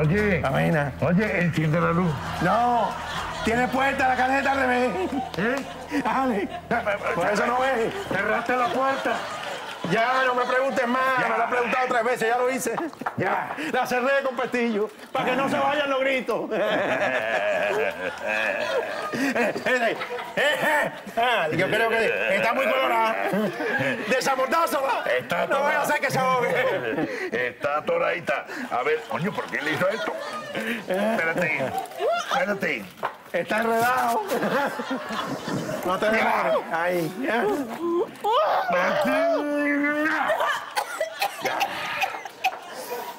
Oye. Amina. Oye, enciende la luz. No. Tiene puerta la caneta al revés. ¿Eh? Ale. Por eso no ves. Cerraste la puerta. Ya, no me preguntes más. Ya me lo he preguntado 3 veces, ya lo hice. Ya. La cerré con pestillo, para que no se vayan los gritos. Yo creo que está muy colorada. Desamortázala. Está no voy a hacer que se ahogue. Está atoradita. A ver, coño, ¿por qué le hizo esto? Espérate. Espérate. Está enredado. No te demores. Ahí.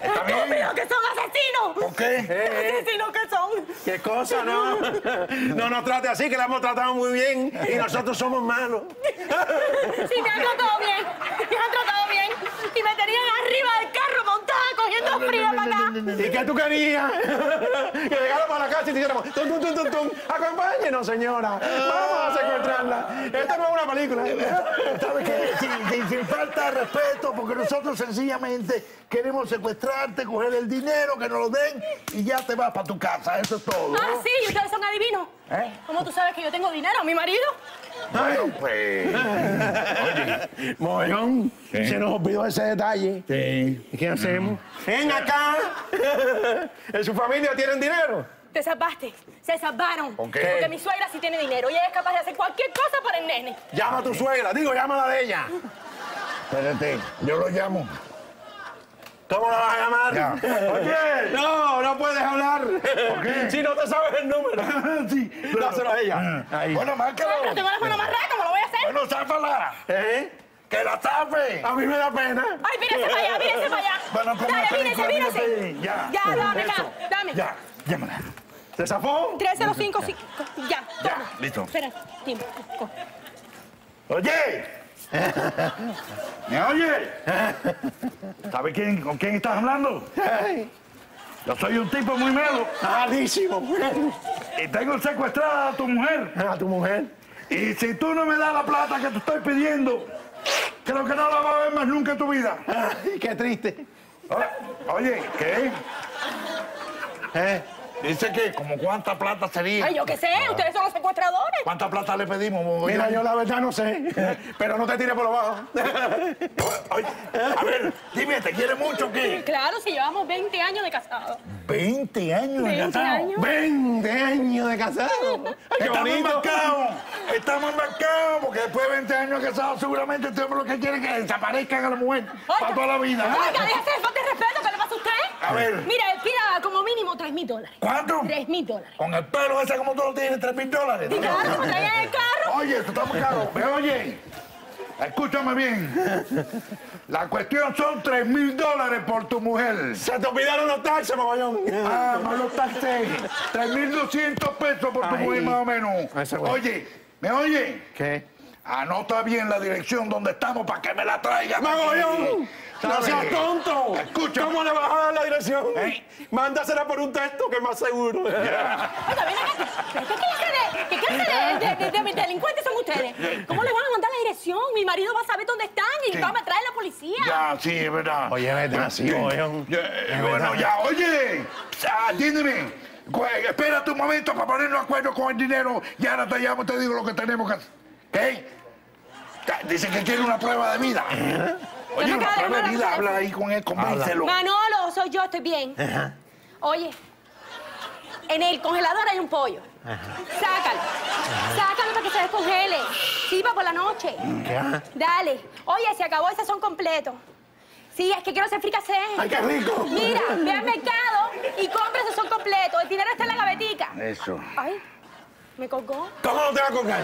¡Está bien! ¡Estúpido que son asesinos! ¿Por qué? ¡Asesinos que son! ¡Qué cosa, no! No nos trate así, que la hemos tratado muy bien y nosotros somos malos. Sí, me han tratado bien. Me han tratado bien. Y me tenían arriba del carro montada cogiendo frío para acá. ¿Y qué tú querías? Que llegara para la casa y te hiciéramos tum, tum, tum, tum, tum. Acompáñenos, señora. Vamos a secuestrarla. Esta no es una película. ¿Sabes qué? Sin falta de respeto, porque nosotros sencillamente queremos secuestrarte, coger el dinero, que nos lo den y ya te vas para tu casa. Eso es todo. Ah, ¿no? Sí, y ustedes son adivinos. ¿Eh? ¿Cómo tú sabes que yo tengo dinero, mi marido? Bueno, pues... Oye, Mollón, ¿sí? Se nos olvidó ese detalle. Sí. ¿Qué hacemos? ¡Ven acá! ¿En su familia tienen dinero? Te salvaste. Se salvaron. ¿Por qué? Porque mi suegra sí tiene dinero y ella es capaz de hacer cualquier cosa por el nene. Llama a tu suegra. Digo, llámala de ella. Espérate, yo lo llamo. ¿Cómo la vas a llamar? Ya. Oye, no puedes hablar. ¿Por qué? Si no te sabes el número. Sí, pero... dáselo a ella. Ahí. Bueno, márcalo. Pero tengo la mano más rara, ¿cómo lo voy a hacer? Bueno, záfala. ¿Eh? ¡Que la tape! A mí me da pena. Ay, mírese para allá, mírese para allá. Bueno, dale, mírese. Ya, dame acá, dame. Ya, llámala. ¿Te zafó? 305, sí. Ya, ya, listo. Espera, tiempo. Oye. ¿Me oye? ¿Sabes con quién estás hablando? Yo soy un tipo muy malo. Malísimo. Y tengo secuestrada a tu mujer. ¿A tu mujer? Y si tú no me das la plata que te estoy pidiendo, creo que no la vas a ver más nunca en tu vida. Ay, qué triste. Oye, ¿qué? Dice que, ¿como cuánta plata sería? Ay, yo qué sé, ustedes son los secuestradores. ¿Cuánta plata le pedimos? Mira, yo la verdad no sé, pero no te tires por lo bajo. Oye, a ver, dime, ¿te quiere mucho o qué? Claro, si llevamos 20 años de casado. ¿20 años de casado? ¿20 años de casado? Estamos embarcados, porque después de 20 años de casado seguramente usted lo que quiere es que desaparezcan a la mujer para toda la vida. Oiga, déjese de falta de respeto, ¿qué le pasa a usted? A ver. Mira, él pida como mínimo $3.000. ¿Cuánto? $3.000. Con el pelo ese como tú lo tienes, $3.000. Y claro, como traía en el carro. Oye, esto está muy caro. Pero oye, escúchame bien. La cuestión son $3.000 por tu mujer. Se te olvidaron los taxes, Mogollón. Ah, más los taxes. $3.200 por tu mujer, más o menos. Oye, ¿me oye? ¿Qué? Anota bien la dirección donde estamos para que me la traigas. ¡Mogollón! ¡No seas tonto! Escucha. ¿Cómo le vas a dar la dirección? Mándasela por un texto que es más seguro. Oiga, ven acá. ¿Qué clase de delincuentes son ustedes? ¿Cómo le van a mandar la dirección? Mi marido va a saber dónde están y va a traer la policía. Ya, sí, es verdad. Oye, vete así, Mogollón. Bueno, ya, oye. Atiéndeme. Espérate un momento para ponernos de acuerdo con el dinero. Y ahora te llamo y te digo lo que tenemos que hacer. ¿Qué? Dicen que quiere una prueba de vida. Oye, una prueba de vida, habla ahí con él, convéncelo. Manolo, soy yo, estoy bien. Ajá. Oye, en el congelador hay un pollo. Ajá. Sácalo. Ajá. Sácalo para que se descongele. Sí, para por la noche. Ajá. Dale. Oye, se acabó, esos son completos. Sí, es que quiero hacer fricasé. ¡Ay, qué rico! Mira, ve al mercado y compra, esos son completos. El dinero está en la gavetica. Eso. Ay. ¿Me colgó? ¿Cómo no te va a colgar?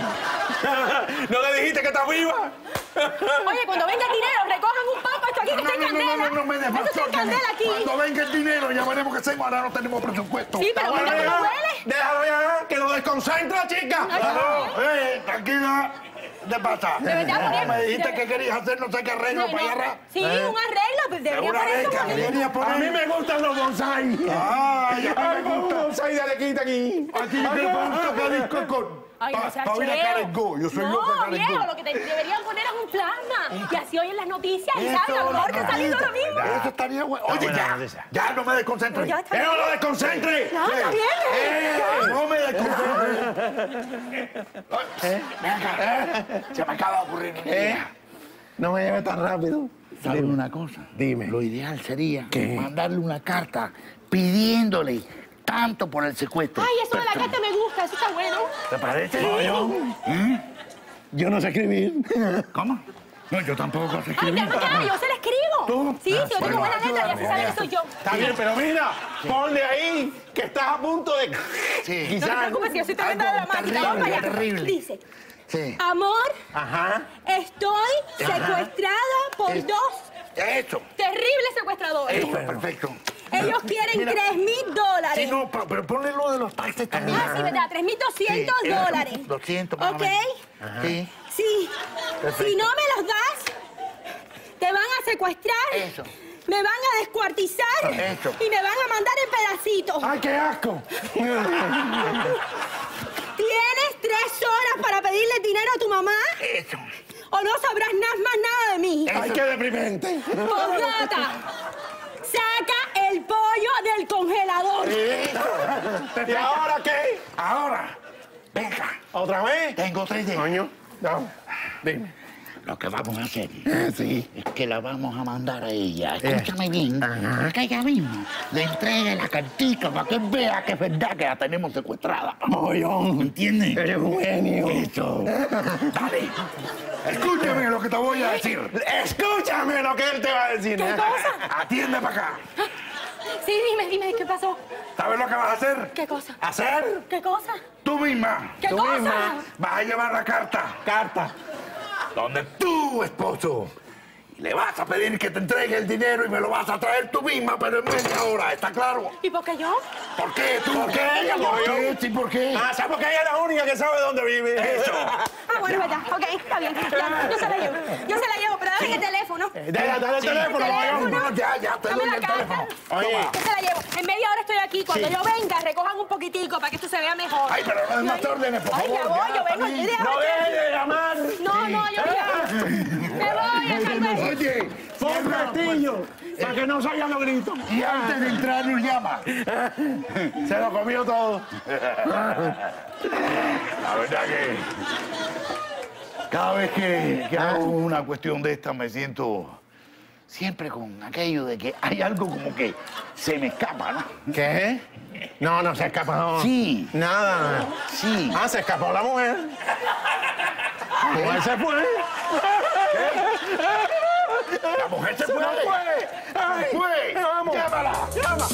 ¿No le dijiste que estás viva? Oye, cuando venga el dinero, recojan un poco esto aquí, que está en candela. No, me desmascó. Esto está en candela aquí. Cuando venga el dinero, ya veremos qué hacemos. Ahora no tenemos presupuesto. Sí, pero venga, ¿cómo huele? Déjalo ya, que lo desconcentra, chica. Tranquila. ¿Qué pasa? De verdad, me dijiste que querías hacer no sé qué arreglo para allá. Sí, un arreglo, pero debería poner como... A mí me gustan los bonsai. Ay, a mí me gustan los bonsai de Alequita aquí. Aquí me gusta que disco con... Ay, no seas cheo. Yo soy loca, viejo, lo que te deberían poner es un plasma. Y así hoy en las noticias y tal, a lo mejor te salió lo mismo. Eso estaría bueno. Oye, ya no me desconcentres. ¡No lo desconcentres! ¡No, está bien! ¡No me desconcentres! Se me acaba de ocurrir. No me lleve tan rápido. ¿Sabes una cosa? Dime. Lo ideal sería mandarle una carta pidiéndole tanto por el secuestro. Ay, eso de la carta me gusta, eso está bueno. ¿Te parece? Sí. Yo no sé escribir. ¿Cómo? No, yo tampoco sé escribir. Ay, yo se la escribo. ¿Tú? Sí, yo tengo buena letra, ya se sabe que soy yo. Está bien, pero mira, ponle ahí que estás a punto de... Sí. Quizás no te preocupes, yo soy tremenda de la máquina. Vamos para allá. Dice... Sí. Amor, estoy secuestrada por dos terribles secuestradores. Eso, perfecto. Ellos quieren $3.000. Sí, no, pero ponle lo de los taxes también. Ah, sí, verdad, $3.200. Sí, $200 más. ¿Ok? Sí. Sí. Perfecto. Si no me los das, te van a secuestrar. Eso. Me van a descuartizar. Eso. Y me van a mandar en pedacitos. ¡Ay, qué asco! Tienes 3 horas para pedirle dinero a tu mamá. Eso. O no sabrás más nada de mí. Eso. Ay, qué deprimente. Postdata. Saca el pollo del congelador. Eso. ¿Y ahora qué? Ahora. Venga. ¿Otra vez? Tengo 3 días. Coño. No. Dime. Lo que vamos a hacer es que la vamos a mandar a ella. Escúchame bien, que ella mismo le entregue la cartita para que vea que es verdad que la tenemos secuestrada. ¡Mollón! ¿Entiendes? ¡Eres un genio! ¡Eso! ¡Dale! ¡Escúchame lo que te voy a decir! ¡Escúchame lo que él te va a decir! ¿Qué cosa? ¡Atiende para acá! Sí, dime, ¿qué pasó? ¿Sabes lo que vas a hacer? ¿Qué cosa? ¿Hacer? ¿Qué cosa? Tú misma. ¿Qué cosa? Tú misma vas a llevar la carta. Donde tú, esposo, le vas a pedir que te entregue el dinero y me lo vas a traer tú misma, pero en media hora, ¿está claro? ¿Y por qué yo? ¿Por qué tú? ¿Por qué ella? ¿Por qué? Sí, ¿por qué? Ah, ¿sabes? Porque ella es la única que sabe dónde vive. Eso. Ah, bueno, verdad. Ok, está bien. Ya, yo se la llevo. Yo se la llevo, pero dame el teléfono. Dale el teléfono. No, ya, te doy el teléfono. Oye. Yo se la llevo. En media hora estoy aquí. Cuando yo venga, recojan un poquitico para que esto se vea mejor. Ay, pero no es más órdenes, por favor. Ay, ya voy, yo vengo. No dejes de llamar. No, yo ya. Me voy, Carmen. Oye, fue un castillo, para que no salgan los gritos. Y antes de entrar nos llama. Se lo comió todo. La verdad que cada vez que hago una cuestión de esta me siento siempre con aquello de que hay algo como que se me escapa, ¿no? ¿Qué? No se escapa, no. Sí. Nada. Sí. Ah, se escapó la mujer. ¿Cómo se fue? ¿Qué? ¡La mujer se fue! ¡Ay, fue! ¡Llámala! ¡Llámala!